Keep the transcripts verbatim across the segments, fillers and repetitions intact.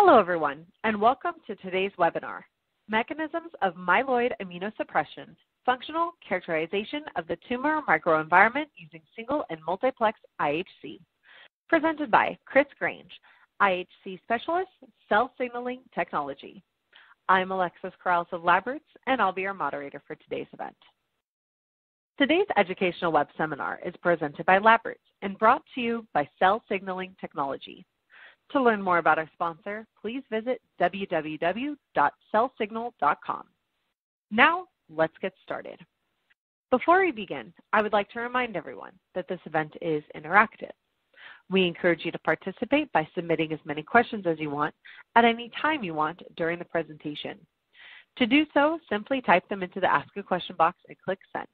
Hello, everyone, and welcome to today's webinar, Mechanisms of Myeloid Immunosuppression, Functional Characterization of the Tumor Microenvironment Using Single and Multiplex I H C, presented by Chris Grange, I H C Specialist, Cell Signaling Technology. I'm Alexis Corrales of LabRoots, and I'll be your moderator for today's event. Today's educational web seminar is presented by LabRoots and brought to you by Cell Signaling Technology. To learn more about our sponsor, please visit w w w dot cell signal dot com. Now, let's get started. Before we begin, I would like to remind everyone that this event is interactive. We encourage you to participate by submitting as many questions as you want at any time you want during the presentation. To do so, simply type them into the Ask a Question box and click Send.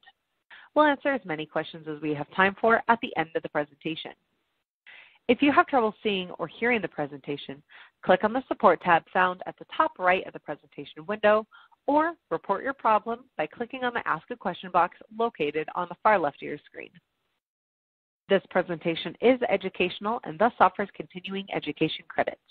We'll answer as many questions as we have time for at the end of the presentation. If you have trouble seeing or hearing the presentation, click on the Support tab found at the top right of the presentation window, or report your problem by clicking on the Ask a Question box located on the far left of your screen. This presentation is educational and thus offers continuing education credits.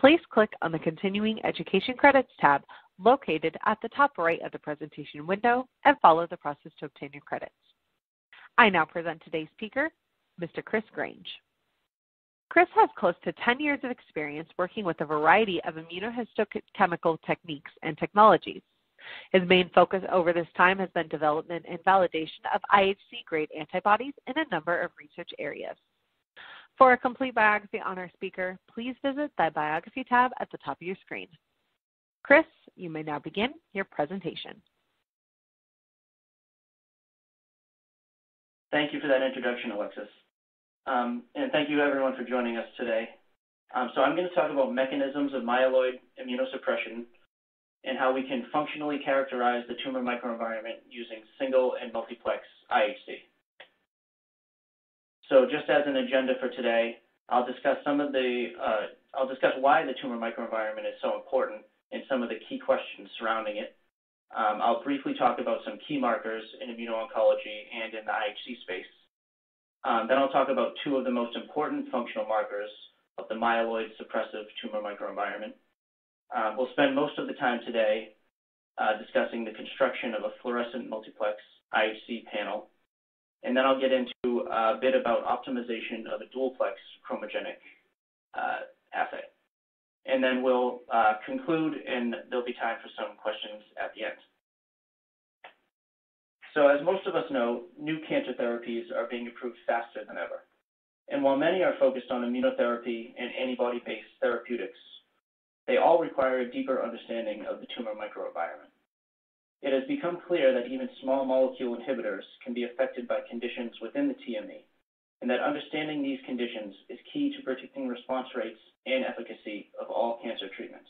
Please click on the Continuing Education Credits tab located at the top right of the presentation window and follow the process to obtain your credits. I now present today's speaker, Mister Chris Grange. Chris has close to ten years of experience working with a variety of immunohistochemical techniques and technologies. His main focus over this time has been development and validation of I H C-grade antibodies in a number of research areas. For a complete biography on our speaker, please visit the Biography tab at the top of your screen. Chris, you may now begin your presentation. Thank you for that introduction, Alexis. Um, and thank you, everyone, for joining us today. Um, so I'm going to talk about mechanisms of myeloid immunosuppression and how we can functionally characterize the tumor microenvironment using single and multiplex I H C. So just as an agenda for today, I'll discuss some of the, uh, I'll discuss why the tumor microenvironment is so important and some of the key questions surrounding it. Um, I'll briefly talk about some key markers in immuno-oncology and in the I H C space. Um, then I'll talk about two of the most important functional markers of the myeloid suppressive tumor microenvironment. Uh, we'll spend most of the time today uh, discussing the construction of a fluorescent multiplex I H C panel, and then I'll get into a bit about optimization of a dualplex chromogenic uh, assay. And then we'll uh, conclude, and there'll be time for some questions at the end. So as most of us know, new cancer therapies are being approved faster than ever. And while many are focused on immunotherapy and antibody-based therapeutics, they all require a deeper understanding of the tumor microenvironment. It has become clear that even small molecule inhibitors can be affected by conditions within the T M E, and that understanding these conditions is key to predicting response rates and efficacy of all cancer treatments.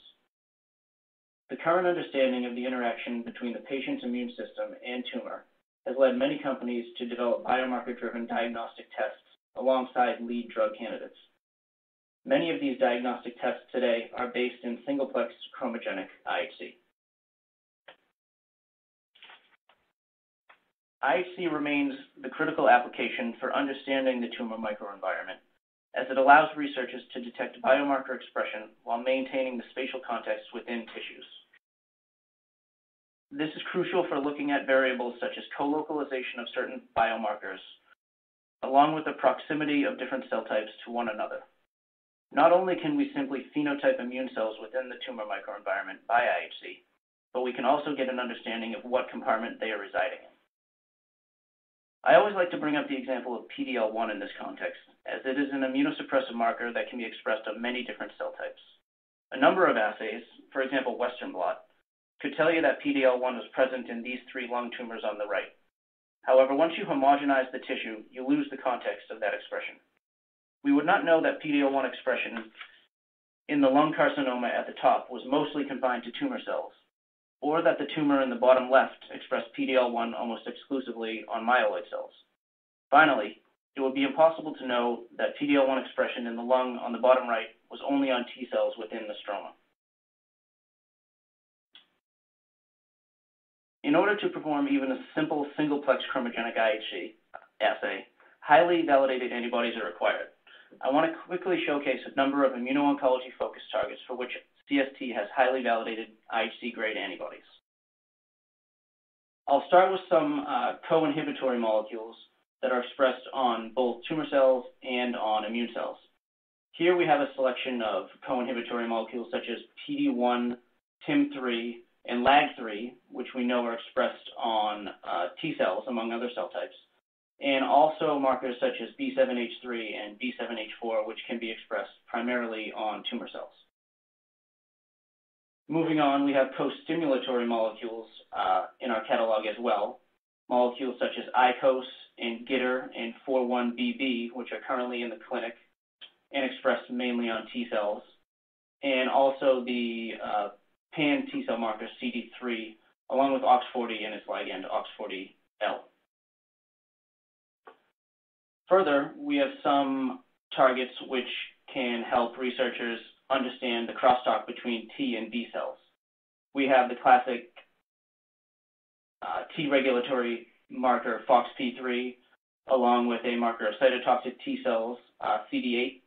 The current understanding of the interaction between the patient's immune system and tumor has led many companies to develop biomarker-driven diagnostic tests alongside lead drug candidates. Many of these diagnostic tests today are based in singleplex chromogenic I H C. I H C remains the critical application for understanding the tumor microenvironment, as it allows researchers to detect biomarker expression while maintaining the spatial context within tissues. This is crucial for looking at variables such as co-localization of certain biomarkers, along with the proximity of different cell types to one another. Not only can we simply phenotype immune cells within the tumor microenvironment by I H C, but we can also get an understanding of what compartment they are residing in. I always like to bring up the example of P D L one in this context, as it is an immunosuppressive marker that can be expressed on many different cell types. A number of assays, for example Western blot, could tell you that P D L one is present in these three lung tumors on the right. However, once you homogenize the tissue, you lose the context of that expression. We would not know that P D L one expression in the lung carcinoma at the top was mostly confined to tumor cells, or that the tumor in the bottom left expressed P D L one almost exclusively on myeloid cells. Finally, it would be impossible to know that P D L one expression in the lung on the bottom right was only on T cells within the stroma. In order to perform even a simple singleplex chromogenic I H C assay, highly validated antibodies are required, I want to quickly showcase a number of immuno-oncology-focused targets for which C S T has highly validated I H C-grade antibodies. I'll start with some uh, co-inhibitory molecules that are expressed on both tumor cells and on immune cells. Here we have a selection of co-inhibitory molecules such as P D one, T I M three, and L A G three, which we know are expressed on uh, T cells, among other cell types, and also markers such as B seven H three and B seven H four, which can be expressed primarily on tumor cells. Moving on, we have co-stimulatory molecules uh, in our catalog as well, molecules such as I C O S and G I T R and four one B B, which are currently in the clinic and expressed mainly on T cells, and also the uh, pan-T cell marker C D three, along with O X forty and its ligand O X forty L. Further, we have some targets which can help researchers understand the crosstalk between T and B cells. We have the classic uh, T regulatory marker F O X P three, along with a marker of cytotoxic T cells, uh, C D eight,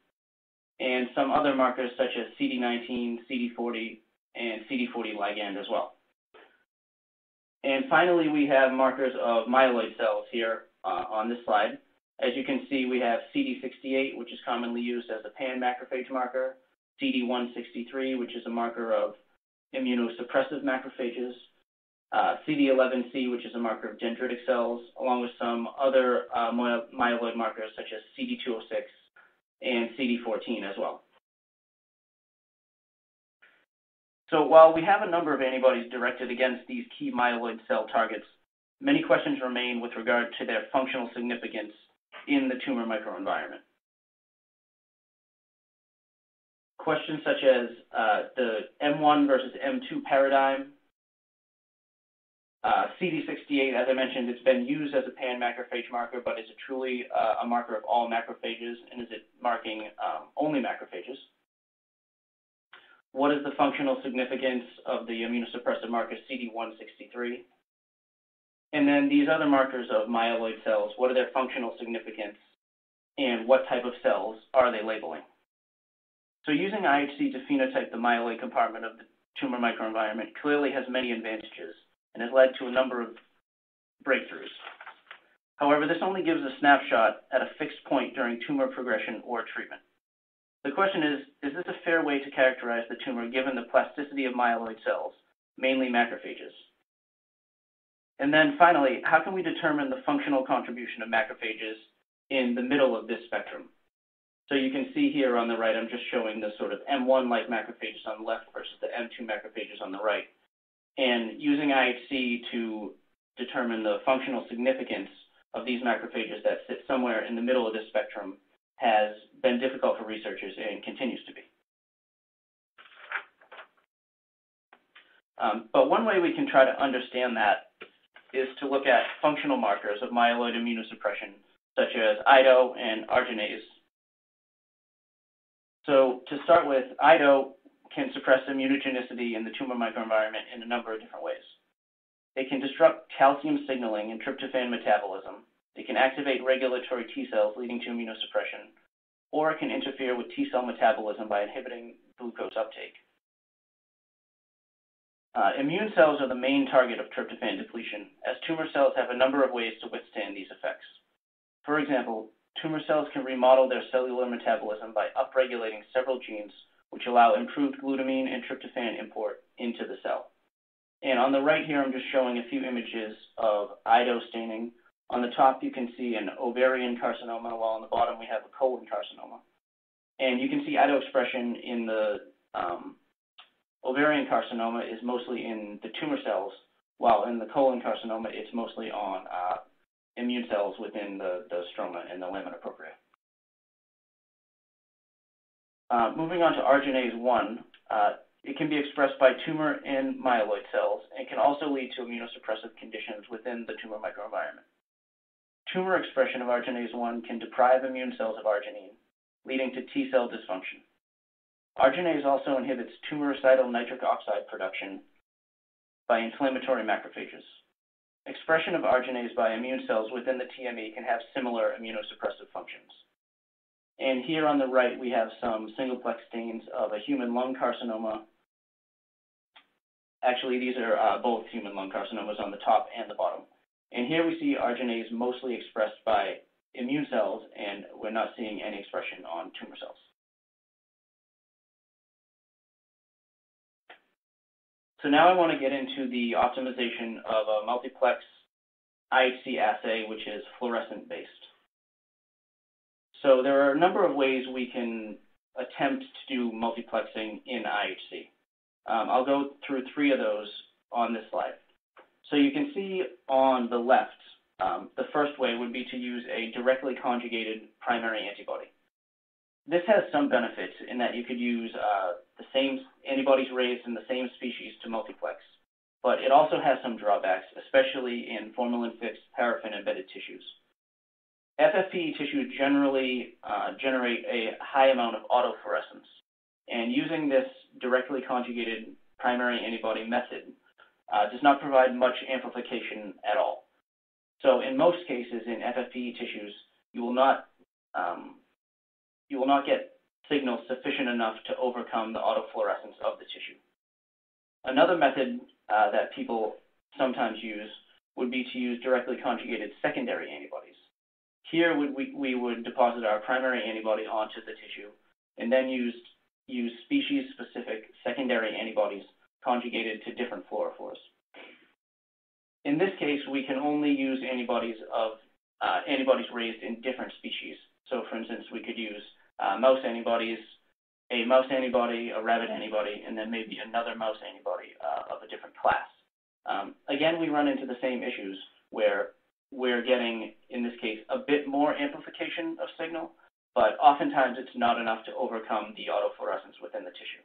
and some other markers such as C D nineteen, C D forty, and C D forty ligand as well. And finally, we have markers of myeloid cells here uh, on this slide. As you can see, we have C D sixty-eight, which is commonly used as a pan-macrophage marker, C D one sixty-three, which is a marker of immunosuppressive macrophages, uh, C D eleven C, which is a marker of dendritic cells, along with some other uh, myeloid markers such as C D two oh six and C D fourteen as well. So while we have a number of antibodies directed against these key myeloid cell targets, many questions remain with regard to their functional significance in the tumor microenvironment. Questions such as uh, the M one versus M two paradigm, uh, C D sixty-eight, as I mentioned, it's been used as a pan-macrophage marker, but is it truly uh, a marker of all macrophages, and is it marking um, only macrophages? What is the functional significance of the immunosuppressive marker C D one sixty-three? And then these other markers of myeloid cells, what are their functional significance, and what type of cells are they labeling? So using I H C to phenotype the myeloid compartment of the tumor microenvironment clearly has many advantages and has led to a number of breakthroughs. However, this only gives a snapshot at a fixed point during tumor progression or treatment. The question is, is this a fair way to characterize the tumor given the plasticity of myeloid cells, mainly macrophages? And then finally, how can we determine the functional contribution of macrophages in the middle of this spectrum? So you can see here on the right, I'm just showing the sort of M one-like macrophages on the left versus the M two macrophages on the right. And using I H C to determine the functional significance of these macrophages that sit somewhere in the middle of this spectrum has been difficult for researchers and continues to be. Um, but one way we can try to understand that is to look at functional markers of myeloid immunosuppression, such as I D O and Arginase. So to start with, I D O can suppress immunogenicity in the tumor microenvironment in a number of different ways. It can disrupt calcium signaling and tryptophan metabolism. It can activate regulatory T cells, leading to immunosuppression, or it can interfere with T cell metabolism by inhibiting glucose uptake. Uh, immune cells are the main target of tryptophan depletion, as tumor cells have a number of ways to withstand these effects. For example, tumor cells can remodel their cellular metabolism by upregulating several genes, which allow improved glutamine and tryptophan import into the cell. And on the right here, I'm just showing a few images of I D O staining. On the top, you can see an ovarian carcinoma, while on the bottom we have a colon carcinoma. And you can see I D O expression in the um, ovarian carcinoma is mostly in the tumor cells, while in the colon carcinoma, it's mostly on uh, immune cells within the, the stroma and the lamina propria. Uh, moving on to Arginase one, uh, it can be expressed by tumor and myeloid cells and can also lead to immunosuppressive conditions within the tumor microenvironment. Tumor expression of Arginase one can deprive immune cells of arginine, leading to T cell dysfunction. Arginase also inhibits tumoricidal nitric oxide production by inflammatory macrophages. Expression of arginase by immune cells within the T M E can have similar immunosuppressive functions. And here on the right, we have some single-plex stains of a human lung carcinoma. Actually, these are uh, both human lung carcinomas on the top and the bottom. And here we see arginase mostly expressed by immune cells, and we're not seeing any expression on tumor cells. So now I want to get into the optimization of a multiplex I H C assay, which is fluorescent-based. So there are a number of ways we can attempt to do multiplexing in I H C. Um, I'll go through three of those on this slide. So you can see on the left, um, the first way would be to use a directly conjugated primary antibody. This has some benefits in that you could use uh, the same antibodies raised in the same species to multiplex, but it also has some drawbacks, especially in formalin-fixed, paraffin-embedded tissues. F F P E tissues generally uh, generate a high amount of autofluorescence, and using this directly conjugated primary antibody method uh, does not provide much amplification at all. So in most cases in F F P E tissues, you will not, um, you will not get signals sufficient enough to overcome the autofluorescence of the tissue. Another method uh, that people sometimes use would be to use directly conjugated secondary antibodies. Here we, we would deposit our primary antibody onto the tissue and then use, use species-specific secondary antibodies conjugated to different fluorophores. In this case, we can only use antibodies, of, uh, antibodies raised in different species. So for instance, we could use uh, mouse antibodies, a mouse antibody, a rabbit antibody, and then maybe another mouse antibody uh, of a different class. Um, again, we run into the same issues where we're getting, in this case, a bit more amplification of signal, but oftentimes it's not enough to overcome the autofluorescence within the tissue.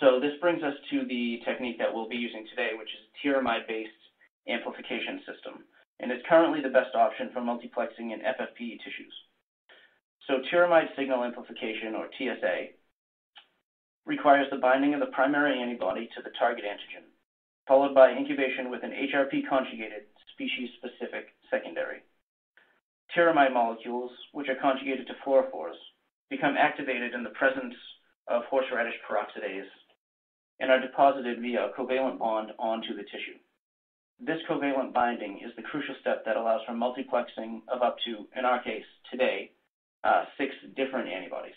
So this brings us to the technique that we'll be using today, which is tieramide-based amplification system, and it's currently the best option for multiplexing in F F P E tissues. So tieramide signal amplification, or T S A, requires the binding of the primary antibody to the target antigen, followed by incubation with an H R P-conjugated species-specific secondary. Tieramide molecules, which are conjugated to fluorophores, become activated in the presence of horseradish peroxidase and are deposited via a covalent bond onto the tissue. This covalent binding is the crucial step that allows for multiplexing of up to, in our case today, uh, six different antibodies.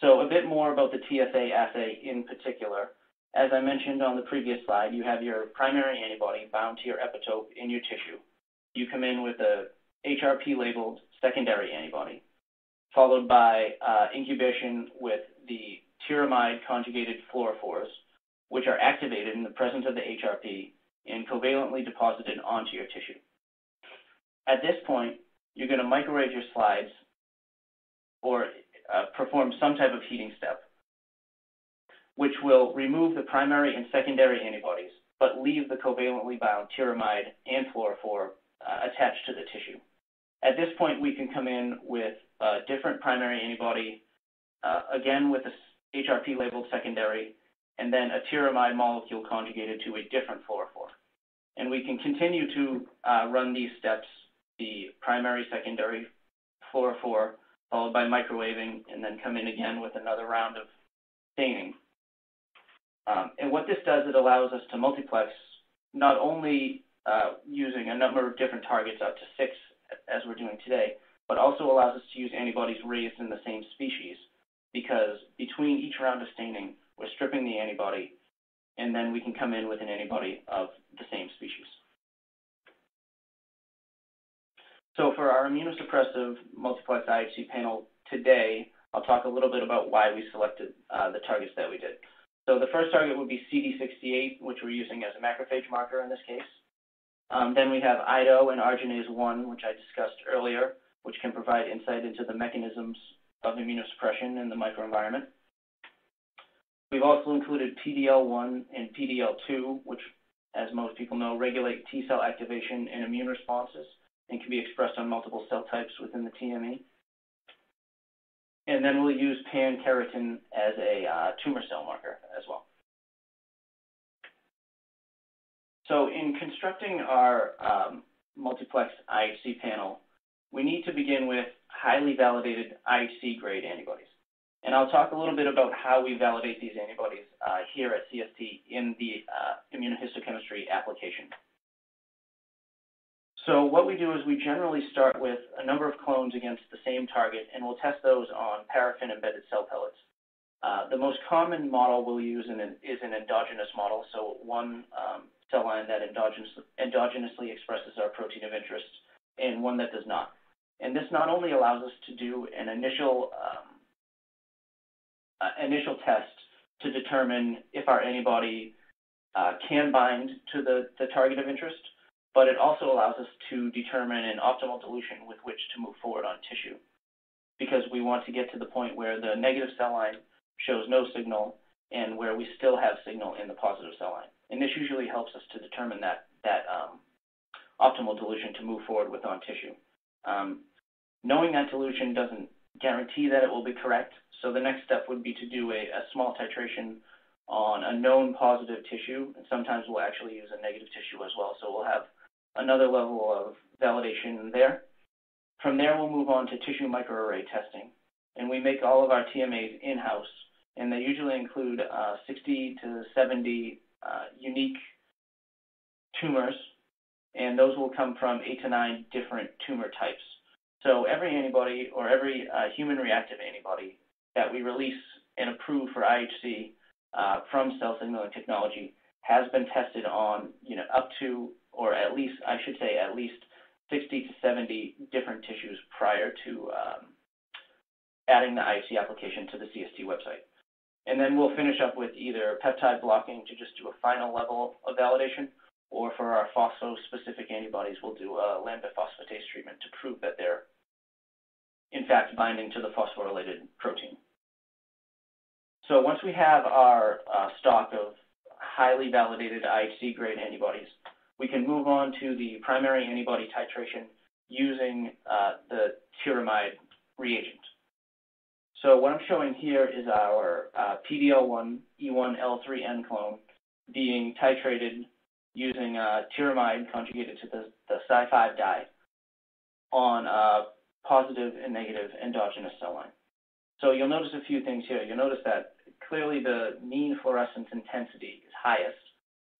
So a bit more about the T S A assay in particular. As I mentioned on the previous slide, you have your primary antibody bound to your epitope in your tissue. You come in with a H R P-labeled secondary antibody, followed by uh, incubation with the tieramide-conjugated fluorophores, which are activated in the presence of the H R P and covalently deposited onto your tissue. At this point, you're going to microwave your slides or uh, perform some type of heating step, which will remove the primary and secondary antibodies, but leave the covalently bound tieramide and fluorophore uh, attached to the tissue. At this point, we can come in with a different primary antibody, uh, again with a H R P-labeled secondary, and then a tieramide molecule conjugated to a different fluorophore. And we can continue to uh, run these steps, the primary, secondary, fluorophore, followed by microwaving, and then come in again with another round of staining. Um, and what this does, it allows us to multiplex not only uh, using a number of different targets, up to six, as we're doing today, but also allows us to use antibodies raised in the same species, because between each round of staining, we're stripping the antibody, and then we can come in with an antibody of the same species. So for our immunosuppressive multiplex I H C panel today, I'll talk a little bit about why we selected uh, the targets that we did. So the first target would be C D sixty-eight, which we're using as a macrophage marker in this case. Um, then we have I D O and arginase one, which I discussed earlier, which can provide insight into the mechanisms of immunosuppression in the microenvironment. We've also included P D L one and P D L two, which, as most people know, regulate T cell activation and immune responses and can be expressed on multiple cell types within the T M E. And then we'll use pan-keratin as a uh, tumor cell marker as well. So in constructing our um, multiplex I H C panel, we need to begin with highly validated I C grade antibodies. And I'll talk a little bit about how we validate these antibodies uh, here at C S T in the uh, immunohistochemistry application. So what we do is we generally start with a number of clones against the same target, and we'll test those on paraffin-embedded cell pellets. Uh, the most common model we'll use in an, is an endogenous model, so one um, cell line that endogenous, endogenously expresses our protein of interest and one that does not. And this not only allows us to do an initial um, uh, initial test to determine if our antibody uh, can bind to the, the target of interest, but it also allows us to determine an optimal dilution with which to move forward on tissue, because we want to get to the point where the negative cell line shows no signal and where we still have signal in the positive cell line. And this usually helps us to determine that, that um, optimal dilution to move forward with on tissue. Um, knowing that dilution doesn't guarantee that it will be correct, so the next step would be to do a, a small titration on a known positive tissue, and sometimes we'll actually use a negative tissue as well, so we'll have another level of validation there. From there, we'll move on to tissue microarray testing, and we make all of our T M As in-house, and they usually include uh, sixty to seventy uh, unique tumors, and those will come from eight to nine different tumor types. So every antibody or every uh, human reactive antibody that we release and approve for I H C uh, from Cell Signaling Technology has been tested on, you know, up to, or at least, I should say, at least sixty to seventy different tissues prior to um, adding the I H C application to the C S T website. And then we'll finish up with either peptide blocking to just do a final level of validation, or for our phospho-specific antibodies, we'll do a lambda phosphatase treatment to prove that they're, in fact, binding to the phosphorylated protein. So once we have our uh, stock of highly validated I H C grade antibodies, we can move on to the primary antibody titration using uh, the tiramide reagent. So what I'm showing here is our uh, P D L one E one L three N clone being titrated using uh, tiramide conjugated to the, the Cy five dye on a positive and negative endogenous cell line. So you'll notice a few things here. You'll notice that clearly the mean fluorescence intensity is highest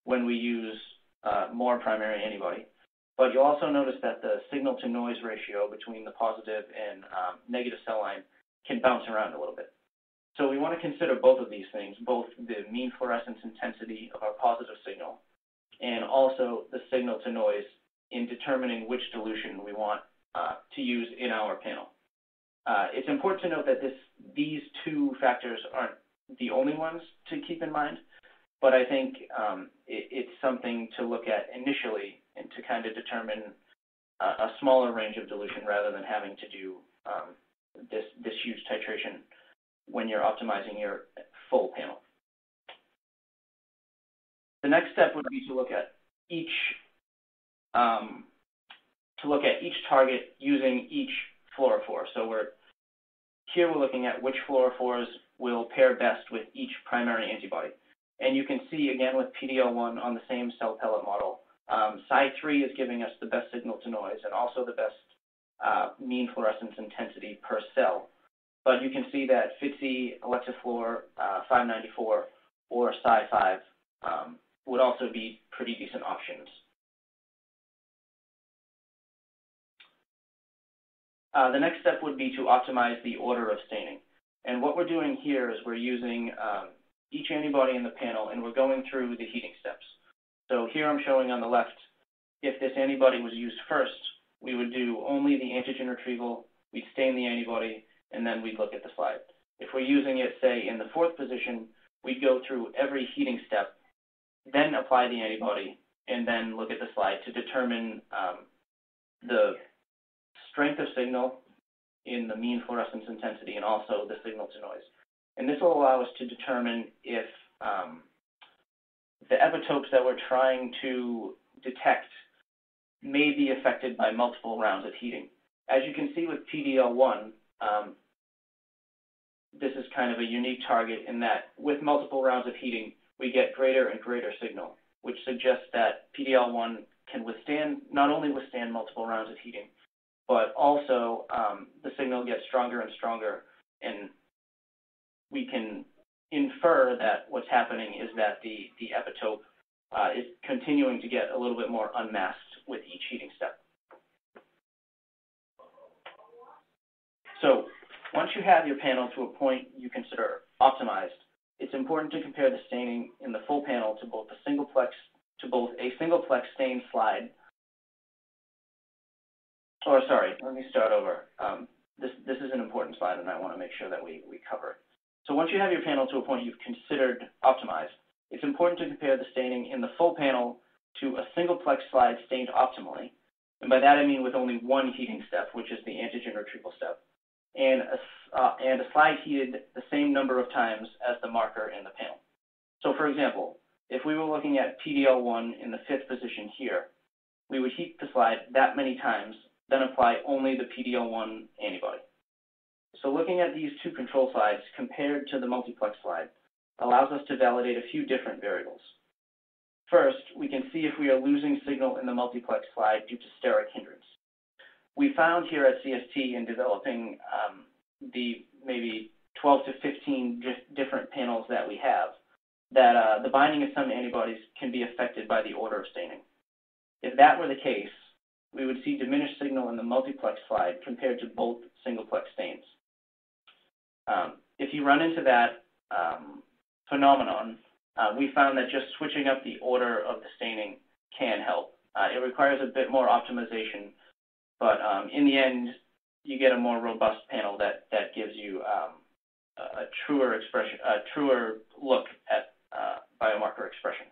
when we use uh, more primary antibody. But you'll also notice that the signal-to-noise ratio between the positive and um, negative cell line can bounce around a little bit. So we want to consider both of these things, both the mean fluorescence intensity of our positive signal and also the signal to noise in determining which dilution we want uh, to use in our panel. Uh, it's important to note that this, these two factors aren't the only ones to keep in mind, but I think um, it, it's something to look at initially and to kind of determine a, a smaller range of dilution rather than having to do um, this, this huge titration when you're optimizing your full panel. The next step would be to look at each um, to look at each target using each fluorophore. So we're here we're looking at which fluorophores will pair best with each primary antibody. And you can see again with P D L one on the same cell pellet model, um, Cy three is giving us the best signal to noise and also the best uh, mean fluorescence intensity per cell. But you can see that F I T C, Electrofluor, uh, five ninety-four, or Cy five um, would also be pretty decent options. Uh, the next step would be to optimize the order of staining. And what we're doing here is we're using um, each antibody in the panel and we're going through the heating steps. So here I'm showing on the left, if this antibody was used first, we would do only the antigen retrieval, we'd stain the antibody, and then we'd look at the slide. If we're using it, say, in the fourth position, we'd go through every heating step, then apply the antibody, and then look at the slide to determine um, the strength of signal in the mean fluorescence intensity and also the signal to noise. And this will allow us to determine if um, the epitopes that we're trying to detect may be affected by multiple rounds of heating. As you can see with P D L one, um, this is kind of a unique target in that with multiple rounds of heating, we get greater and greater signal, which suggests that P D L one can withstand, not only withstand multiple rounds of heating, but also um, the signal gets stronger and stronger, and we can infer that what's happening is that the, the epitope uh, is continuing to get a little bit more unmasked with each heating step. So once you have your panel to a point you consider optimized, it's important to compare the staining in the full panel to both a single plex to both a single plex stain slide. Or sorry, let me start over. Um, this this is an important slide, and I want to make sure that we we cover it. So once you have your panel to a point you've considered optimized, it's important to compare the staining in the full panel to a single plex slide stained optimally, and by that I mean with only one heating step, which is the antigen retrieval step. And a, uh, and a slide heated the same number of times as the marker in the panel. So for example, if we were looking at P D L one in the fifth position here, we would heat the slide that many times, then apply only the P D L one antibody. So looking at these two control slides compared to the multiplex slide allows us to validate a few different variables. First, we can see if we are losing signal in the multiplex slide due to steric hindrance. We found here at C S T in developing um, the maybe twelve to fifteen different panels that we have that uh, the binding of some antibodies can be affected by the order of staining. If that were the case, we would see diminished signal in the multiplex slide compared to both singleplex stains. Um, if you run into that um, phenomenon, uh, we found that just switching up the order of the staining can help. Uh, it requires a bit more optimization, but um, in the end, you get a more robust panel that, that gives you um, a truer expression, a truer look at uh, biomarker expression.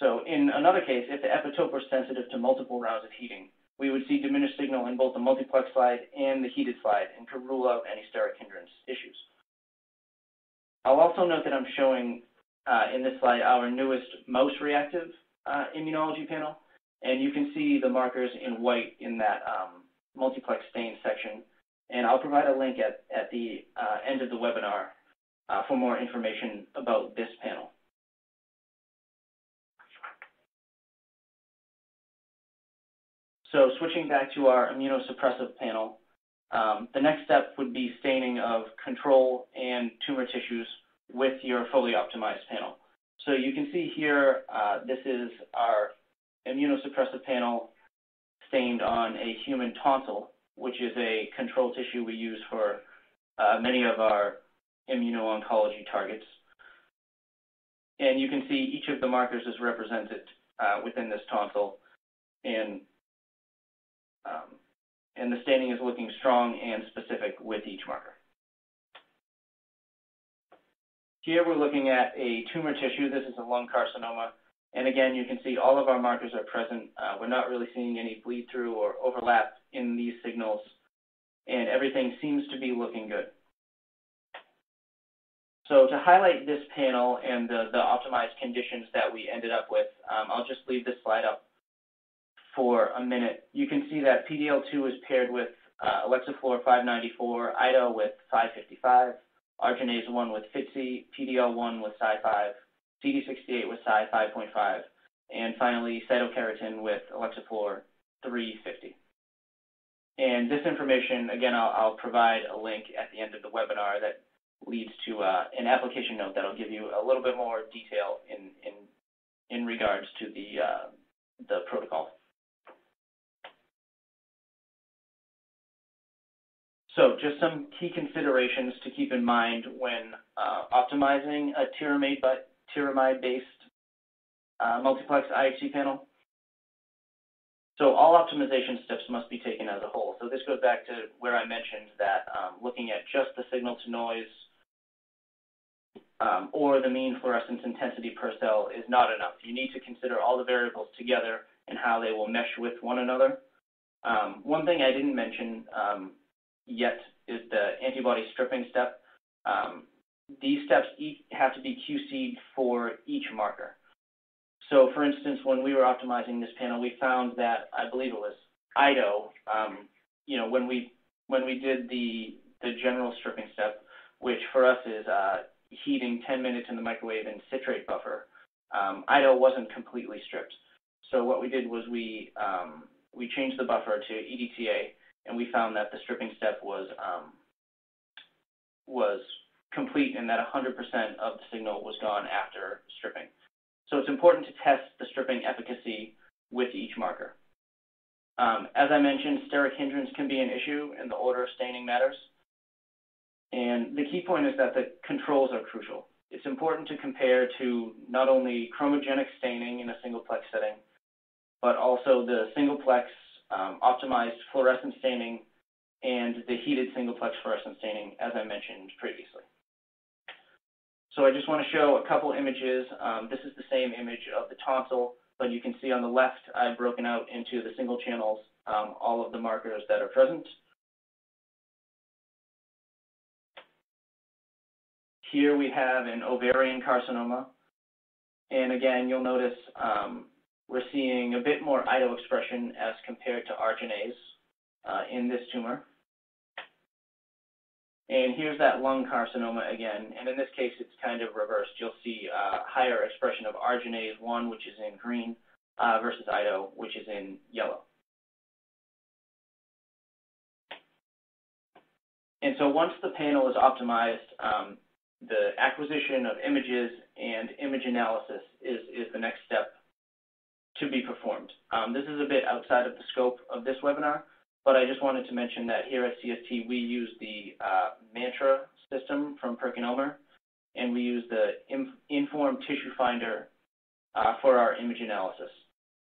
So in another case, if the epitope were sensitive to multiple rounds of heating, we would see diminished signal in both the multiplex slide and the heated slide and could rule out any steric hindrance issues. I'll also note that I'm showing uh, in this slide our newest most reactive uh, immunology panel. And you can see the markers in white in that um, multiplex stain section. And I'll provide a link at, at the uh, end of the webinar uh, for more information about this panel. So switching back to our immunosuppressive panel, um, the next step would be staining of control and tumor tissues with your fully optimized panel. So you can see here, uh, this is our immunosuppressive panel stained on a human tonsil, which is a control tissue we use for uh, many of our immuno-oncology targets. And you can see each of the markers is represented uh, within this tonsil, and, um, and the staining is looking strong and specific with each marker. Here we're looking at a tumor tissue. This is a lung carcinoma. And again, you can see all of our markers are present. Uh, we're not really seeing any bleed through or overlap in these signals, and everything seems to be looking good. So to highlight this panel and the, the optimized conditions that we ended up with, um, I'll just leave this slide up for a minute. You can see that P D L two is paired with uh, Elexaflor five ninety-four, I D O with five fifty-five, Arginase one with F I T C, P D L one with Cy five, C D sixty-eight with Cy five point five, and finally cytokeratin with Elexaflor three fifty. And this information, again, I'll, I'll provide a link at the end of the webinar that leads to uh, an application note that'll give you a little bit more detail in, in, in regards to the, uh, the protocol. So just some key considerations to keep in mind when uh, optimizing a tyramide by Tyramide-based uh, multiplex I H C panel. So all optimization steps must be taken as a whole. So this goes back to where I mentioned that um, looking at just the signal to noise um, or the mean fluorescence intensity per cell is not enough. You need to consider all the variables together and how they will mesh with one another. Um, one thing I didn't mention um, yet is the antibody stripping step. Um, These steps have to be Q C'd for each marker. So, for instance, when we were optimizing this panel, we found that I believe it was I D O. Um, you know, when we when we did the the general stripping step, which for us is uh, heating ten minutes in the microwave in citrate buffer, um, I D O wasn't completely stripped. So what we did was we um, we changed the buffer to E D T A, and we found that the stripping step was um, was complete and that one hundred percent of the signal was gone after stripping. So it's important to test the stripping efficacy with each marker. Um, as I mentioned, steric hindrance can be an issue, and the order of staining matters. And the key point is that the controls are crucial. It's important to compare to not only chromogenic staining in a single-plex setting, but also the single-plex um, optimized fluorescent staining and the heated single-plex fluorescent staining, as I mentioned previously. So I just want to show a couple images. Um, this is the same image of the tonsil, but you can see on the left, I've broken out into the single channels, um, all of the markers that are present. Here we have an ovarian carcinoma. And again, you'll notice um, we're seeing a bit more I D O expression as compared to arginase uh, in this tumor. And here's that lung carcinoma again. And in this case, it's kind of reversed. You'll see uh, higher expression of arginase one, which is in green, uh, versus I D O, which is in yellow. And so once the panel is optimized, um, the acquisition of images and image analysis is, is the next step to be performed. Um, this is a bit outside of the scope of this webinar, but I just wanted to mention that here at C S T, we use the uh, Mantra system from PerkinElmer, and we use the inf Informed Tissue Finder uh, for our image analysis.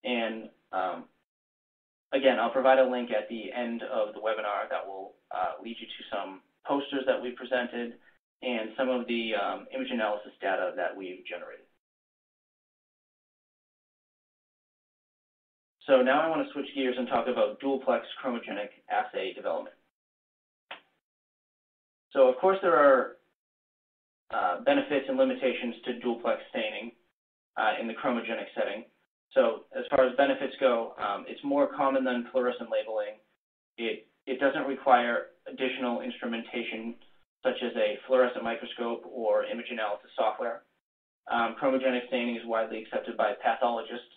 And um, again, I'll provide a link at the end of the webinar that will uh, lead you to some posters that we presented and some of the um, image analysis data that we've generated. So now I want to switch gears and talk about dual-plex chromogenic assay development. So of course there are uh, benefits and limitations to dual-plex staining uh, in the chromogenic setting. So as far as benefits go, um, it's more common than fluorescent labeling. It, it doesn't require additional instrumentation such as a fluorescent microscope or image analysis software. Um, chromogenic staining is widely accepted by pathologists.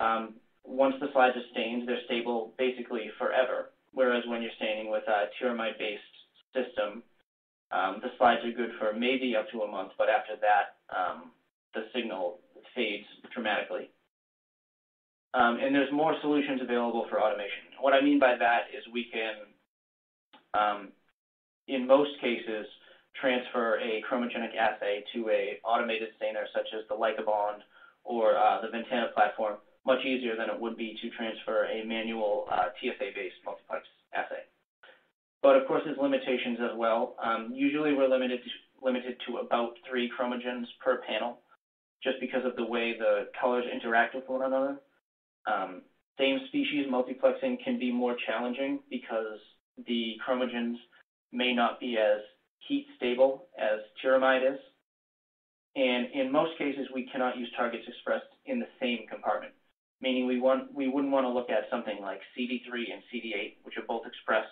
Um, once the slides are stained, they're stable basically forever, whereas when you're staining with a tieramide-based system, um, the slides are good for maybe up to a month, but after that, um, the signal fades dramatically. Um, and there's more solutions available for automation. What I mean by that is we can, um, in most cases, transfer a chromogenic assay to an automated stainer such as the Leica Bond or uh, the Ventana platform much easier than it would be to transfer a manual uh, T S A-based multiplex assay. But of course, there's limitations as well. Um, usually, we're limited to, limited to about three chromogens per panel, just because of the way the colors interact with one another. Um, same species multiplexing can be more challenging because the chromogens may not be as heat stable as tieramide is. And in most cases, we cannot use targets expressed in the same compartment, meaning we, want, we wouldn't want to look at something like C D three and C D eight, which are both expressed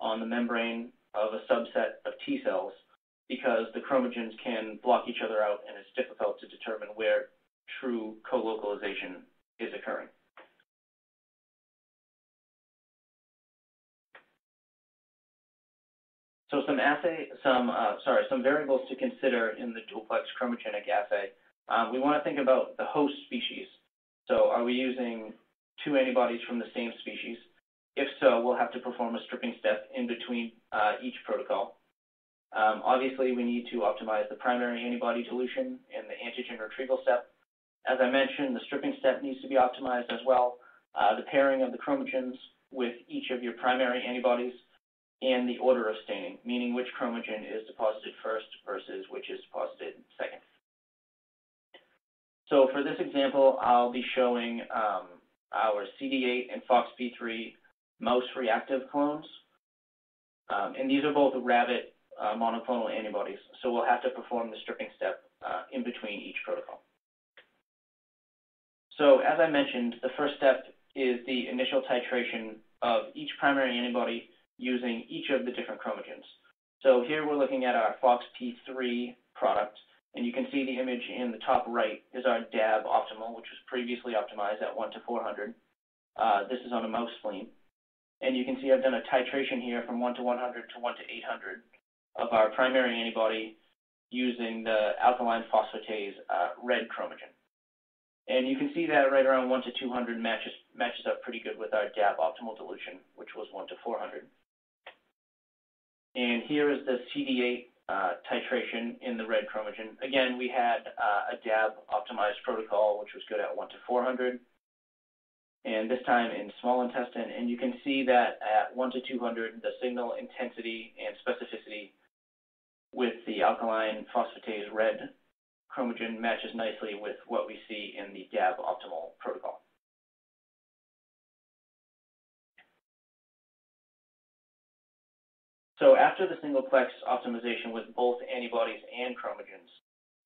on the membrane of a subset of T cells, because the chromogens can block each other out and it's difficult to determine where true co-localization is occurring. So some assay, some uh, sorry, some variables to consider in the dual-plex chromogenic assay. Um, we want to think about the host species. So are we using two antibodies from the same species? If so, we'll have to perform a stripping step in between uh, each protocol. Um, obviously, we need to optimize the primary antibody dilution and the antigen retrieval step. As I mentioned, the stripping step needs to be optimized as well. Uh, the pairing of the chromogens with each of your primary antibodies, and the order of staining, meaning which chromogen is deposited first versus which is deposited second. So for this example, I'll be showing um, our C D eight and F O X P three mouse reactive clones. Um, and these are both rabbit uh, monoclonal antibodies, so we'll have to perform the stripping step uh, in between each protocol. So as I mentioned, the first step is the initial titration of each primary antibody using each of the different chromogens. So here we're looking at our F O X P three product, and you can see the image in the top right is our D A B optimal, which was previously optimized at one to four hundred. Uh, this is on a mouse spleen. And you can see I've done a titration here from one to one hundred to one to eight hundred of our primary antibody using the alkaline phosphatase uh, red chromogen. And you can see that right around one to two hundred matches, matches up pretty good with our D A B optimal dilution, which was one to four hundred. And here is the C D eight uh, titration in the red chromogen. Again, we had uh, a D A B optimized protocol, which was good at one to four hundred. And this time in small intestine, and you can see that at one to two hundred, the signal intensity and specificity with the alkaline phosphatase red chromogen matches nicely with what we see in the D A B optimal protocol. So after the single plex optimization with both antibodies and chromogens,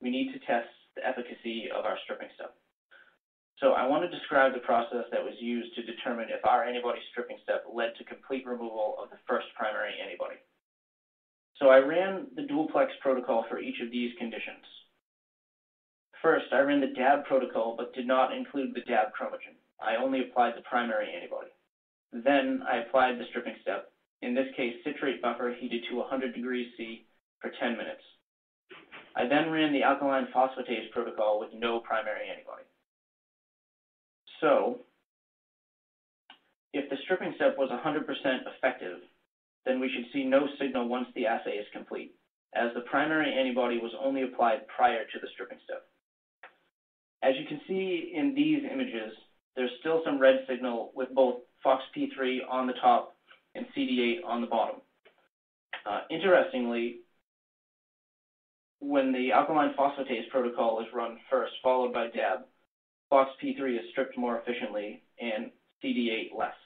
we need to test the efficacy of our stripping step. So I want to describe the process that was used to determine if our antibody stripping step led to complete removal of the first primary antibody. So I ran the dual-plex protocol for each of these conditions. First, I ran the D A B protocol but did not include the D A B chromogen. I only applied the primary antibody. Then I applied the stripping step, in this case citrate buffer heated to one hundred degrees C for ten minutes. I then ran the alkaline phosphatase protocol with no primary antibody. So, if the stripping step was one hundred percent effective, then we should see no signal once the assay is complete, as the primary antibody was only applied prior to the stripping step. As you can see in these images, there's still some red signal with both F O X P three on the top and C D eight on the bottom. Uh, interestingly, when the alkaline phosphatase protocol is run first, followed by D A B, F O X P three is stripped more efficiently and C D eight less.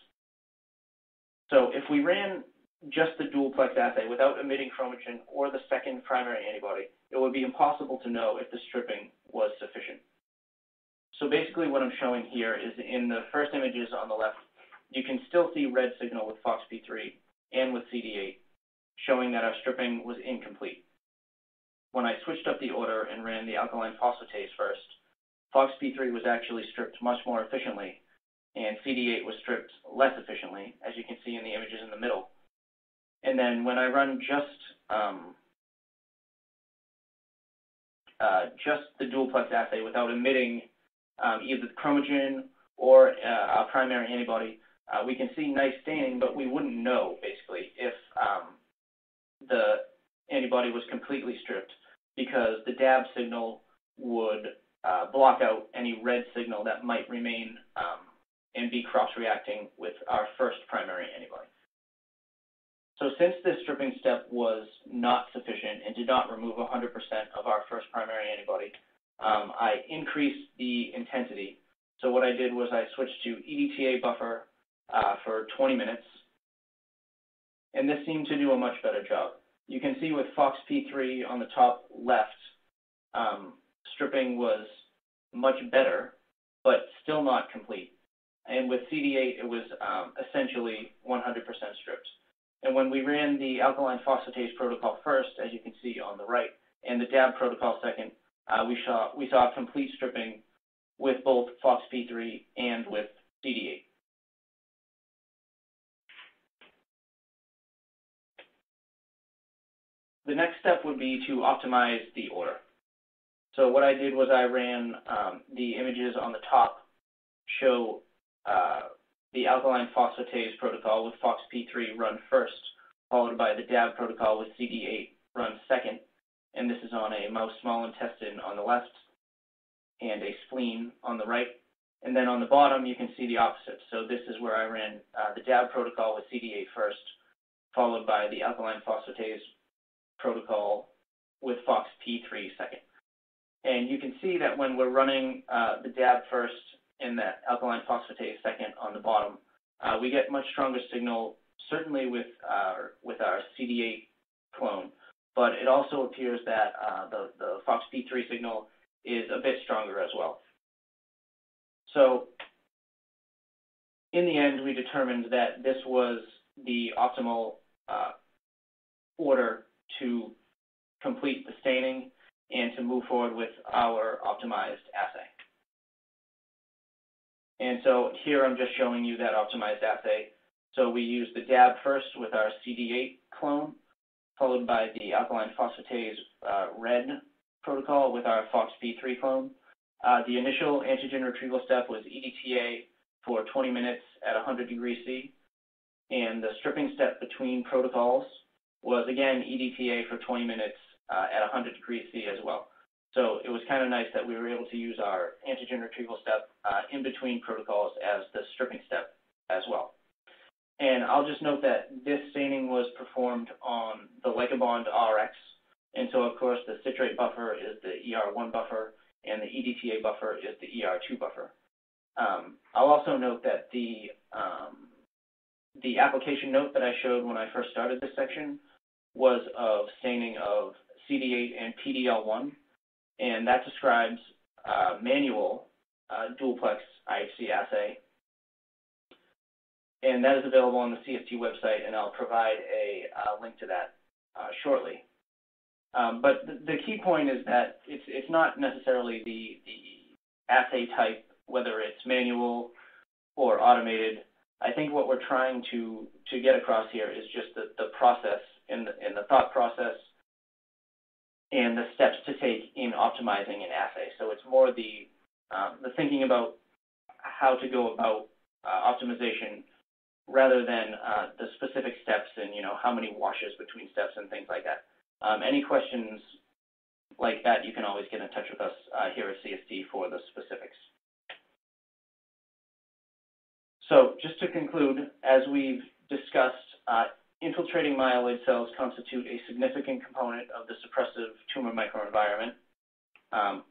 So if we ran just the dual-plex assay without emitting chromogen or the second primary antibody, it would be impossible to know if the stripping was sufficient. So basically what I'm showing here is in the first images on the left, you can still see red signal with F O X P three and with C D eight, showing that our stripping was incomplete. When I switched up the order and ran the alkaline phosphatase first, F O X P three was actually stripped much more efficiently, and C D eight was stripped less efficiently, as you can see in the images in the middle. And then when I run just um, uh, just the dual-plex assay without emitting um, either the chromogen or uh, our primary antibody, uh, we can see nice staining, but we wouldn't know, basically, if um, the antibody was completely stripped, because the D A B signal would uh, block out any red signal that might remain um, and be cross-reacting with our first primary antibody. So since this stripping step was not sufficient and did not remove one hundred percent of our first primary antibody, um, I increased the intensity. So what I did was I switched to E D T A buffer uh, for twenty minutes, and this seemed to do a much better job. You can see with F O X P three on the top left, um, stripping was much better, but still not complete. And with C D eight, it was um, essentially one hundred percent stripped. And when we ran the alkaline phosphatase protocol first, as you can see on the right, and the D A B protocol second, uh, we, saw, we saw complete stripping with both F O X P three and with C D eight. The next step would be to optimize the order. So what I did was I ran um, the images on the top show uh, the alkaline phosphatase protocol with F O X P three run first, followed by the D A B protocol with C D eight run second, and this is on a mouse small intestine on the left and a spleen on the right. And then on the bottom, you can see the opposite. So this is where I ran uh, the D A B protocol with C D eight first, followed by the alkaline phosphatase protocol with F O X P three second. And you can see that when we're running uh, the D A B first, in that alkaline phosphatase second on the bottom, uh, we get much stronger signal, certainly with our, with our C D eight clone, but it also appears that uh, the, the F O X P three signal is a bit stronger as well. So in the end, we determined that this was the optimal uh, order to complete the staining and to move forward with our optimized assay. And so here I'm just showing you that optimized assay. So we use the D A B first with our C D eight clone, followed by the alkaline phosphatase uh, red protocol with our F O X P three clone. Uh, the initial antigen retrieval step was E D T A for twenty minutes at one hundred degrees C, and the stripping step between protocols was, again, E D T A for twenty minutes uh, at one hundred degrees C as well. So it was kind of nice that we were able to use our antigen retrieval step uh, in between protocols as the stripping step as well. And I'll just note that this staining was performed on the Leica Bond R X, and so, of course, the citrate buffer is the E R one buffer, and the E D T A buffer is the E R two buffer. Um, I'll also note that the, um, the application note that I showed when I first started this section was of staining of C D eight and P D L one, and that describes uh, manual uh, dual-plex I H C assay. And that is available on the C S T website, and I'll provide a uh, link to that uh, shortly. Um, but the, the key point is that it's, it's not necessarily the, the assay type, whether it's manual or automated. I think what we're trying to, to get across here is just the, the process and the, and the thought process and the steps to take in optimizing an assay. So it's more the, um, the thinking about how to go about uh, optimization rather than uh, the specific steps and, you know, how many washes between steps and things like that. Um, any questions like that, you can always get in touch with us uh, here at C S T for the specifics. So just to conclude, as we've discussed, uh, infiltrating myeloid cells constitute a significant component of the suppressive tumor microenvironment. Um,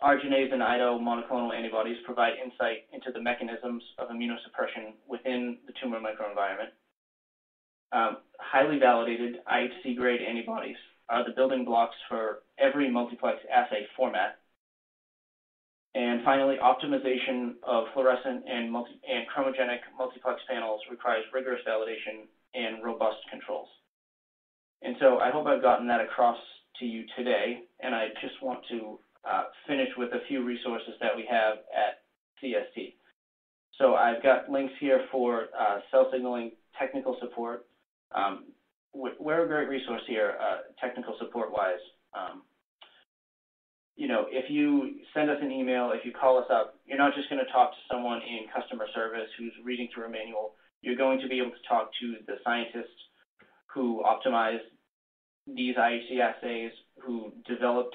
Arginase and I D O monoclonal antibodies provide insight into the mechanisms of immunosuppression within the tumor microenvironment. Um, highly validated I H C-grade antibodies are the building blocks for every multiplex assay format. And finally, optimization of fluorescent and, multi and chromogenic multiplex panels requires rigorous validation and robust controls. And so I hope I've gotten that across to you today, and I just want to uh, finish with a few resources that we have at C S T. So I've got links here for uh, cell signaling technical support. Um, we're a great resource here, uh, technical support-wise. Um, you know, if you send us an email, if you call us up, you're not just going to talk to someone in customer service who's reading through a manual. You're going to be able to talk to the scientists who optimize these I H C assays, who developed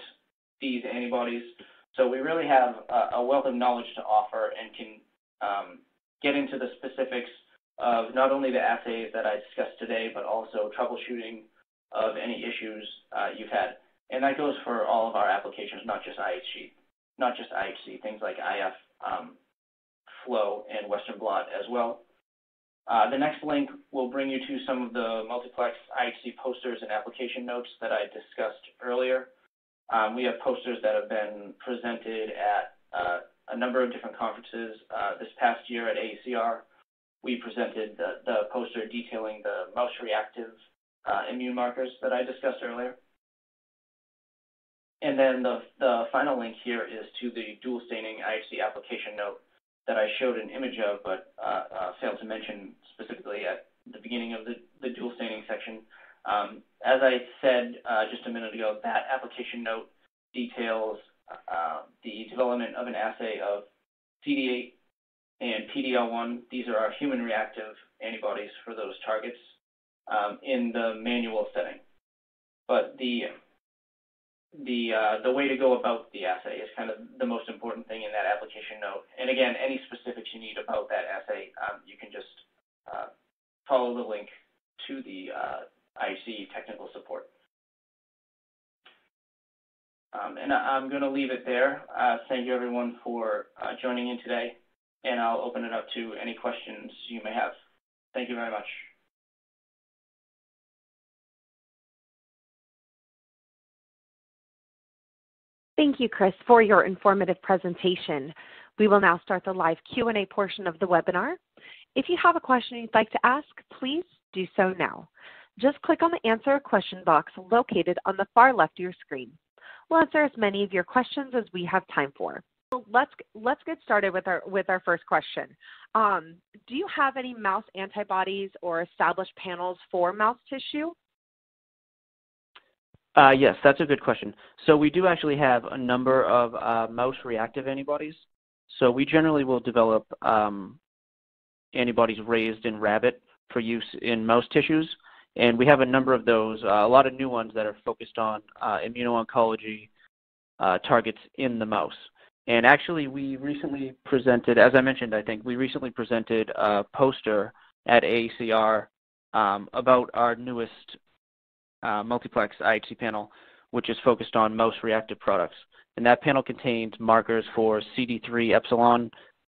these antibodies. So we really have a, a wealth of knowledge to offer and can um, get into the specifics of not only the assays that I discussed today, but also troubleshooting of any issues uh, you've had. And that goes for all of our applications, not just I H C, not just I H C, things like I F, um, flow, and Western blot as well. Uh, the next link will bring you to some of the multiplex I H C posters and application notes that I discussed earlier. Um, we have posters that have been presented at uh, a number of different conferences. Uh, this past year at A A C R, we presented the, the poster detailing the mouse-reactive uh, immune markers that I discussed earlier. And then the, the final link here is to the dual staining I H C application note that I showed an image of, but uh, uh, failed to mention specifically at the beginning of the, the dual staining section. Um, as I said uh, just a minute ago, that application note details uh, the development of an assay of C D eight and P D L one. These are our human reactive antibodies for those targets um, in the manual setting. But the the uh, the way to go about the assay is kind of the most important thing in that application note. And again, any specifics you need about that assay, um, you can just uh, follow the link to the uh, I H C technical support. Um, and I'm going to leave it there. Uh, thank you everyone for uh, joining in today. And I'll open it up to any questions you may have. Thank you very much. Thank you, Chris, for your informative presentation. We will now start the live Q and A portion of the webinar. If you have a question you'd like to ask, please do so now. Just click on the Answer a Question box located on the far left of your screen. We'll answer as many of your questions as we have time for. let's let's get started with our with our first question. Um, do you have any mouse antibodies or established panels for mouse tissue? Uh, yes, that's a good question. So we do actually have a number of uh, mouse reactive antibodies. So we generally will develop um, antibodies raised in rabbit for use in mouse tissues, and we have a number of those, uh, a lot of new ones that are focused on uh, immuno-oncology uh, targets in the mouse. And actually, we recently presented, as I mentioned, I think, we recently presented a poster at A A C R um, about our newest uh, multiplex I H C panel, which is focused on mouse reactive products. And that panel contains markers for C D three epsilon,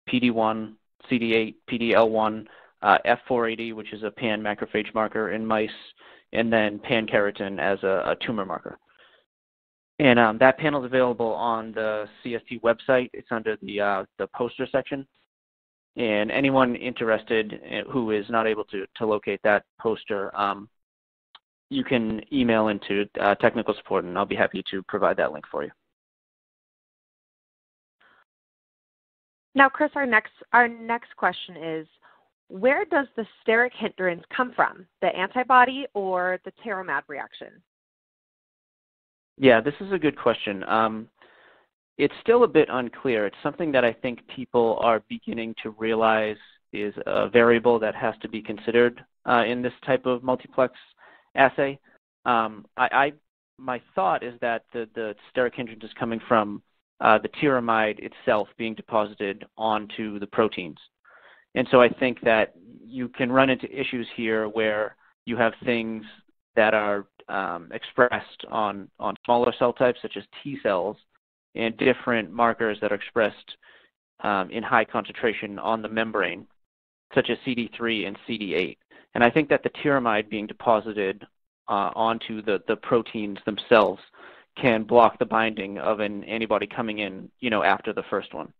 P D one, C D eight, P D L one, uh, F four eighty, which is a pan macrophage marker in mice, and then pan keratin as a, a tumor marker. And um, that panel is available on the C S T website. It's under the, uh, the poster section. And anyone interested who is not able to, to locate that poster, um, you can email into uh, technical support, and I'll be happy to provide that link for you. Now, Chris, our next, our next question is, where does the steric hindrance come from, the antibody or the teremab reaction? Yeah, this is a good question. Um, it's still a bit unclear. It's something that I think people are beginning to realize is a variable that has to be considered uh, in this type of multiplex assay. Um, I, I, my thought is that the, the steric hindrance is coming from uh, the teramide itself being deposited onto the proteins. And so I think that you can run into issues here where you have things that are Um, expressed on, on smaller cell types, such as T cells, and different markers that are expressed um, in high concentration on the membrane, such as C D three and C D eight. And I think that the teramide being deposited uh, onto the, the proteins themselves can block the binding of an antibody coming in, you know, after the first one.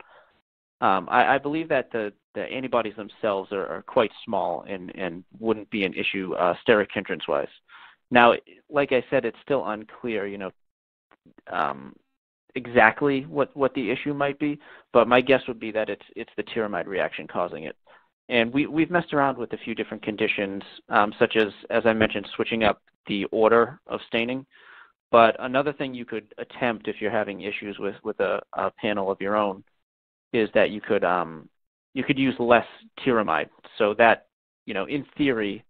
Um, I, I believe that the, the antibodies themselves are, are quite small and, and wouldn't be an issue uh, steric hindrance-wise. Now, like I said, it's still unclear, you know, um, exactly what, what the issue might be, but my guess would be that it's it's the teramide reaction causing it. And we, we've messed around with a few different conditions, um, such as, as I mentioned, switching up the order of staining. But another thing you could attempt if you're having issues with, with a, a panel of your own is that you could, um, you could use less teramide. So that, you know, in theory,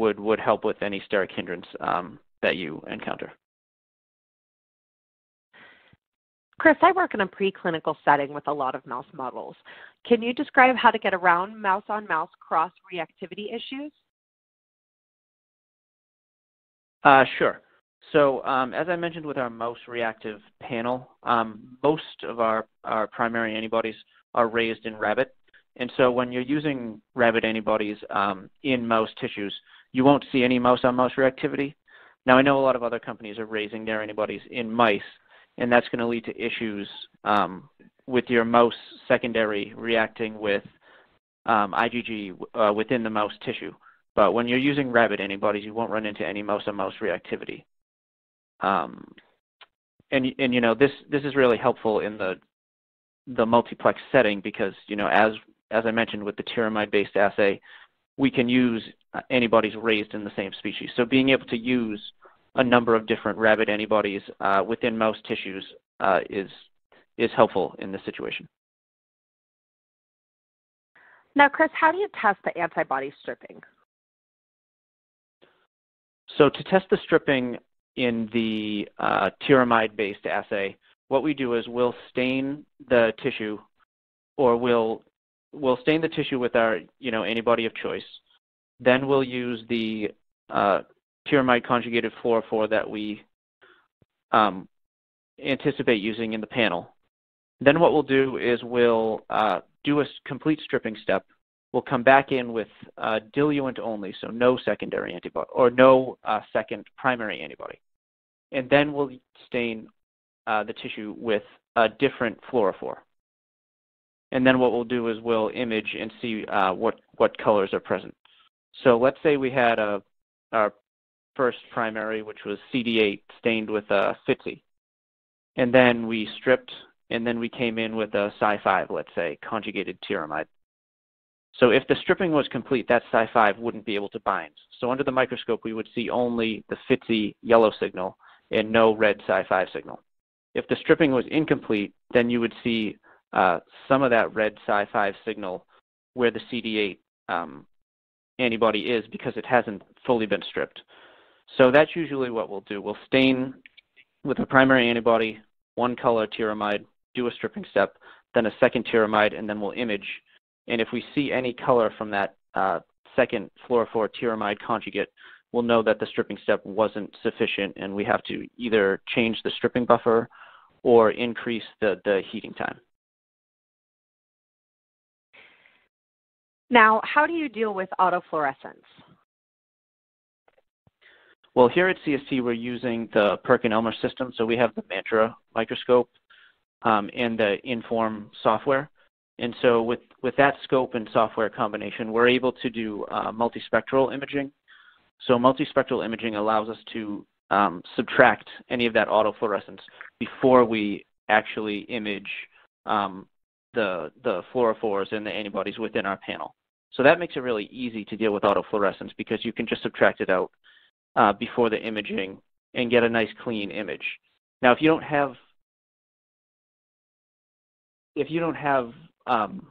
would, would help with any steric hindrance um, that you encounter. Chris, I work in a preclinical setting with a lot of mouse models. Can you describe how to get around mouse-on-mouse cross-reactivity issues? Uh, sure. So um, as I mentioned with our mouse reactive panel, um, most of our, our primary antibodies are raised in rabbit. And so when you're using rabbit antibodies um, in mouse tissues, you won't see any mouse-on-mouse reactivity. Now, I know a lot of other companies are raising their antibodies in mice, and that's going to lead to issues um, with your mouse secondary reacting with um, I G G uh, within the mouse tissue. But when you're using rabbit antibodies, you won't run into any mouse-on-mouse reactivity. Um, and, and, you know, this, this is really helpful in the, the multiplex setting because, you know, as, as I mentioned with the teramide-based assay, we can use antibodies raised in the same species. So being able to use a number of different rabbit antibodies uh, within mouse tissues uh, is, is helpful in this situation. Now, Chris, how do you test the antibody stripping? So to test the stripping in the uh, teramide-based assay, what we do is we'll stain the tissue, or we'll, we'll stain the tissue with our, you know, antibody of choice. Then we'll use the uh, teramide conjugated fluorophore that we um, anticipate using in the panel. Then what we'll do is we'll uh, do a complete stripping step. We'll come back in with uh, diluent only, so no secondary antibody or no uh, second primary antibody. And then we'll stain uh, the tissue with a different fluorophore. And then what we'll do is we'll image and see uh, what, what colors are present. So let's say we had a, our first primary, which was C D eight stained with a F I T C. And then we stripped and then we came in with a Cy five, let's say, conjugated tieramide. So if the stripping was complete, that Cy five wouldn't be able to bind. So under the microscope, we would see only the F I T C yellow signal and no red Cy five signal. If the stripping was incomplete, then you would see uh, some of that red Cy five signal where the C D eight um, antibody is because it hasn't fully been stripped. So that's usually what we'll do. We'll stain with a primary antibody, one color tieramide, do a stripping step, then a second tieramide, and then we'll image. And if we see any color from that uh, second fluorophore tieramide conjugate, we'll know that the stripping step wasn't sufficient and we have to either change the stripping buffer or increase the, the heating time. Now, how do you deal with autofluorescence? Well, here at C S T, we're using the Perkin-Elmer system. So we have the Mantra microscope um, and the Inform software. And so with, with that scope and software combination, we're able to do uh, multispectral imaging. So multispectral imaging allows us to um, subtract any of that autofluorescence before we actually image um, the, the fluorophores and the antibodies within our panel. So that makes it really easy to deal with autofluorescence because you can just subtract it out uh, before the imaging and get a nice clean image. Now, if you don't have, if you don't have um,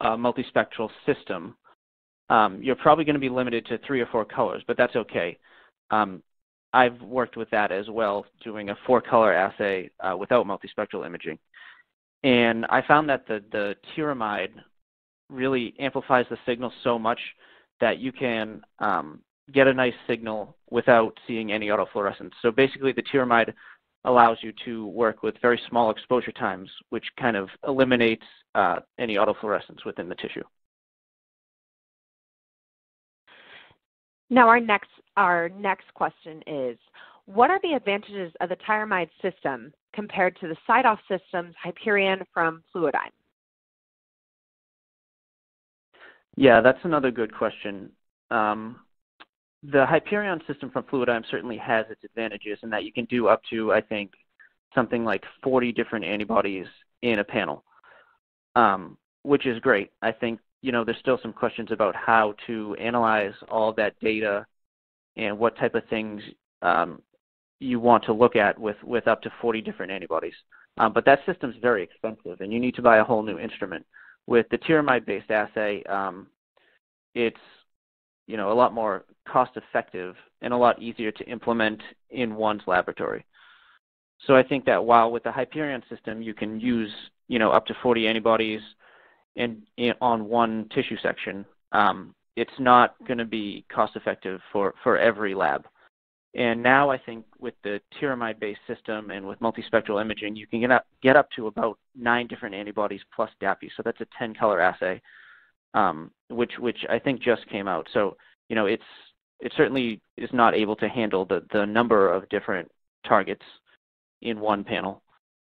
a multispectral system, Um, you're probably going to be limited to three or four colors, but that's okay. Um, I've worked with that as well, doing a four-color assay uh, without multispectral imaging. And I found that the, the tieramide really amplifies the signal so much that you can um, get a nice signal without seeing any autofluorescence. So basically, the tieramide allows you to work with very small exposure times, which kind of eliminates uh, any autofluorescence within the tissue. Now, our next, our next question is, what are the advantages of the tieramide system compared to the side-off systems Hyperion from Fluidigm? Yeah, that's another good question. Um, the Hyperion system from Fluidigm certainly has its advantages in that you can do up to, I think, something like forty different antibodies in a panel, um, which is great. I think you know, there's still some questions about how to analyze all that data and what type of things um, you want to look at with, with up to forty different antibodies. Um, but that system's very expensive, and you need to buy a whole new instrument. With the tieramide-based assay, um, it's, you know, a lot more cost-effective and a lot easier to implement in one's laboratory. So I think that while with the Hyperion system, you can use, you know, up to forty antibodies, and on one tissue section, um, it's not going to be cost-effective for, for every lab. And now I think with the tieramide-based system and with multispectral imaging, you can get up, get up to about nine different antibodies plus D A P I. So that's a ten-color assay, um, which, which I think just came out. So, you know, it's, it certainly is not able to handle the, the number of different targets in one panel,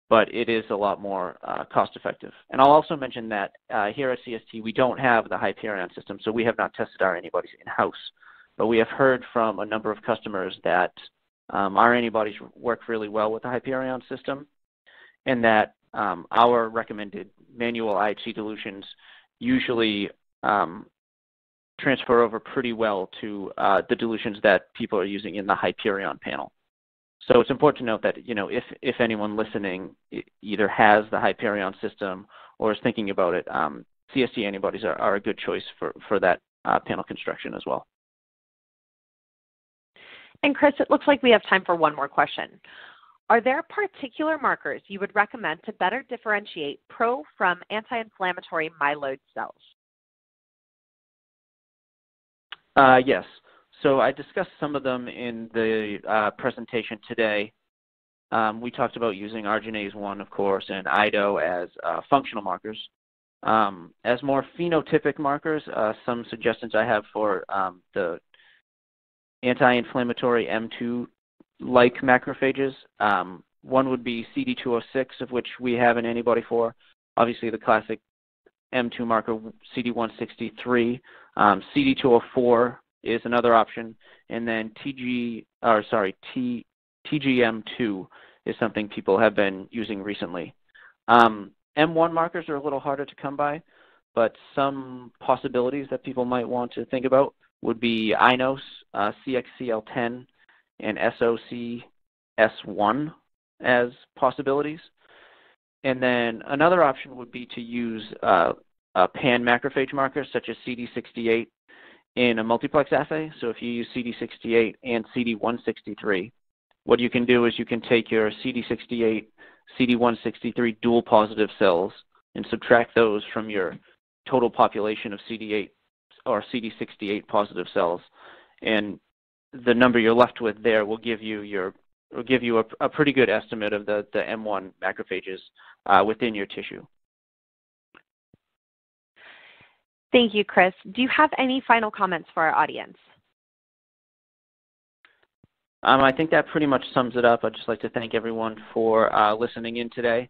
but it is a lot more uh, cost-effective. And I'll also mention that uh, here at C S T, we don't have the Hyperion system, so we have not tested our antibodies in-house. But we have heard from a number of customers that um, our antibodies work really well with the Hyperion system, and that um, our recommended manual I H C dilutions usually um, transfer over pretty well to uh, the dilutions that people are using in the Hyperion panel. So it's important to note that, you know, if, if anyone listening either has the Hyperion system or is thinking about it, um, C S T antibodies are, are a good choice for, for that uh, panel construction as well. And Chris, it looks like we have time for one more question. Are there particular markers you would recommend to better differentiate pro from anti-inflammatory myeloid cells? Uh, yes. So I discussed some of them in the uh, presentation today. Um, we talked about using Arginase one, of course, and I D O as uh, functional markers. Um, as more phenotypic markers, uh, some suggestions I have for um, the anti-inflammatory M two-like macrophages. Um, one would be C D two oh six, of which we have an antibody for. Obviously, the classic M two marker, C D one sixty-three, um, C D two oh four, is another option, and then T G, or sorry, T, T G M two is something people have been using recently. Um, M one markers are a little harder to come by, but some possibilities that people might want to think about would be I N O S, uh, C X C L ten, and S O C S one as possibilities. And then another option would be to use uh, a pan macrophage marker such as C D sixty-eight in a multiplex assay. So if you use C D sixty-eight and C D one sixty-three, what you can do is you can take your C D sixty-eight, C D one sixty-three dual positive cells and subtract those from your total population of C D eight or C D sixty-eight positive cells, and the number you're left with there will give you your will give you a, a pretty good estimate of the the M one macrophages uh, within your tissue. Thank you, Chris. Do you have any final comments for our audience? Um, I think that pretty much sums it up. I'd just like to thank everyone for uh, listening in today.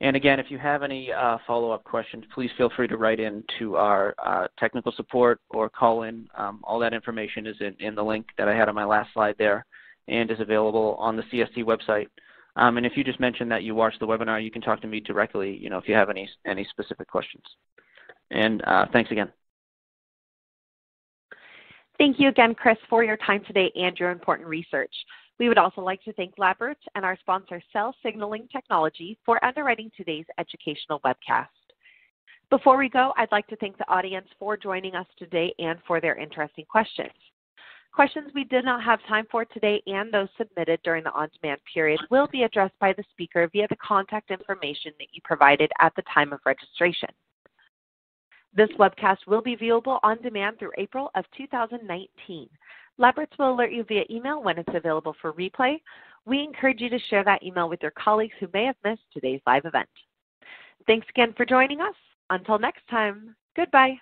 And again, if you have any uh, follow-up questions, please feel free to write in to our uh, technical support or call in. Um, all that information is in, in the link that I had on my last slide there and is available on the C S T website. Um, and if you just mentioned that you watched the webinar, you can talk to me directly, you know, if you have any, any specific questions. And uh, thanks again. Thank you again, Chris, for your time today and your important research. We would also like to thank LabRoots and our sponsor, Cell Signaling Technology, for underwriting today's educational webcast. Before we go, I'd like to thank the audience for joining us today and for their interesting questions. Questions we did not have time for today and those submitted during the on-demand period will be addressed by the speaker via the contact information that you provided at the time of registration. This webcast will be viewable on demand through April of two thousand nineteen. LabRoots will alert you via email when it's available for replay. We encourage you to share that email with your colleagues who may have missed today's live event. Thanks again for joining us. Until next time, goodbye.